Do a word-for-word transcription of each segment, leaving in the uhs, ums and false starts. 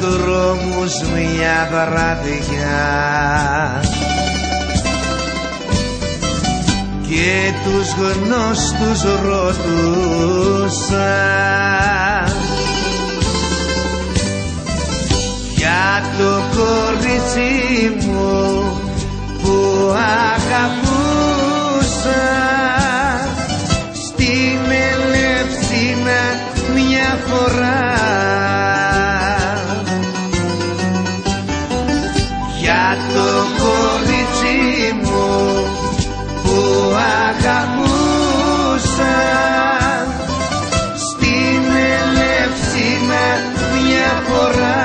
στους δρόμους μια βραδιά και τους γνώστους ρωτούσα για το κορίτσι μου που αγαπούσα, στην Ελευθίνα μια φορά, για το κορίτσι μου που αγαπούσα, στην Ελευθίνα μια φορά.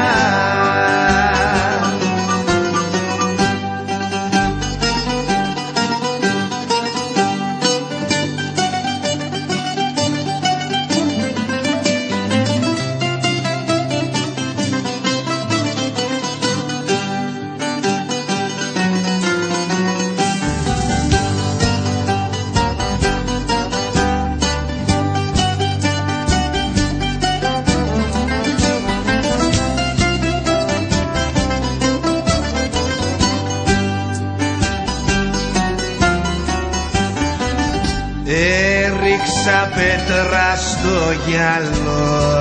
Έριξα πέτρα στο γυαλό,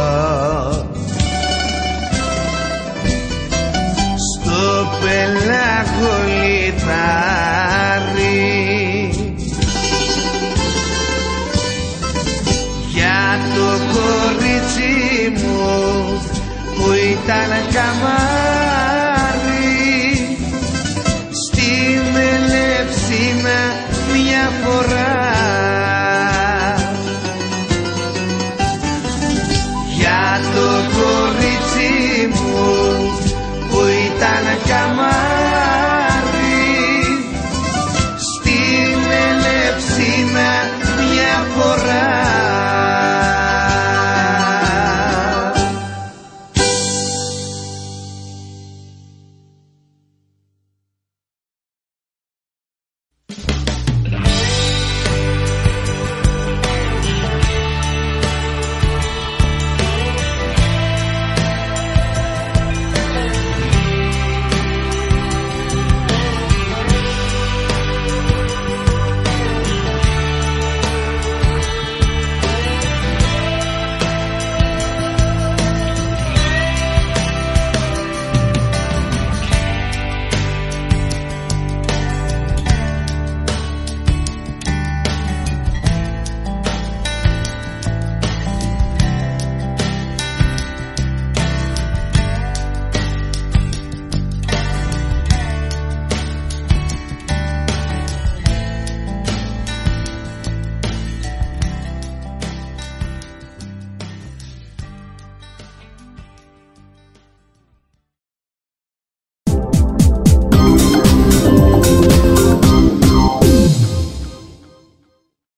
στο πελάγο λιθάρι, για το κορίτσι μου που ήταν καμάρι.